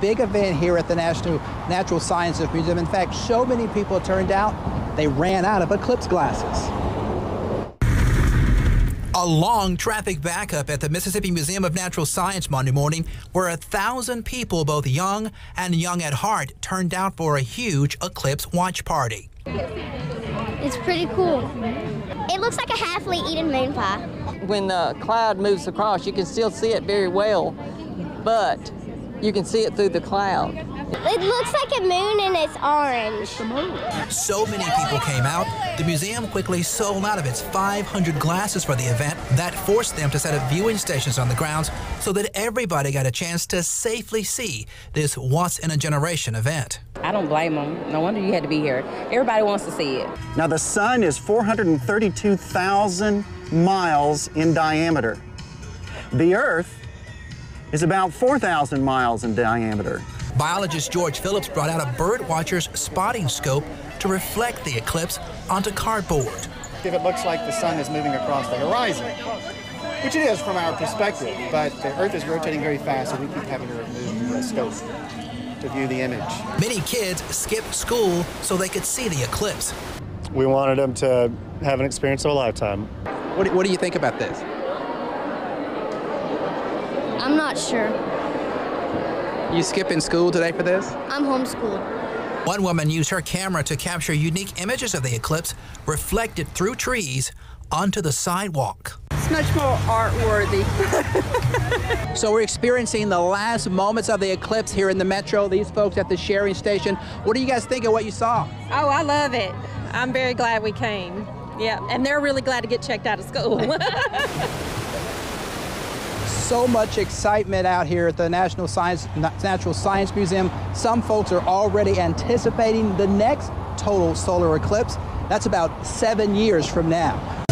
Big event here at the National Natural Sciences Museum. In fact, so many people turned out, they ran out of eclipse glasses. A long traffic backup at the Mississippi Museum of Natural Science Monday morning, where 1,000 people, both young and young at heart, turned out for a huge eclipse watch party. It's pretty cool. It looks like a halfway eaten moon pie. When the cloud moves across, you can still see it very well, but you can see it through the cloud. It looks like a moon and it's orange. So many people came out, the museum quickly sold out of its 500 glasses for the event. That forced them to set up viewing stations on the grounds so that everybody got a chance to safely see this once-in-a-generation event. I don't blame them. No wonder you had to be here. Everybody wants to see it. Now, the sun is 432,000 miles in diameter. The Earth is about 4,000 miles in diameter. Biologist George Phillips brought out a birdwatcher's spotting scope to reflect the eclipse onto cardboard. If it looks like the sun is moving across the horizon, which it is from our perspective, but the Earth is rotating very fast, and we keep having to remove the scope to view the image. Many kids skipped school so they could see the eclipse. We wanted them to have an experience of a lifetime. What do you think about this? I'm not sure. You skipping school today for this? I'm homeschooled. One woman used her camera to capture unique images of the eclipse reflected through trees onto the sidewalk. It's much more art-worthy. So we're experiencing the last moments of the eclipse here in the Metro. These folks at the sharing station. What do you guys think of what you saw? Oh, I love it. I'm very glad we came. Yeah, and they're really glad to get checked out of school. So much excitement out here at the Natural Science Museum. Some folks are already anticipating the next total solar eclipse. That's about 7 years from now.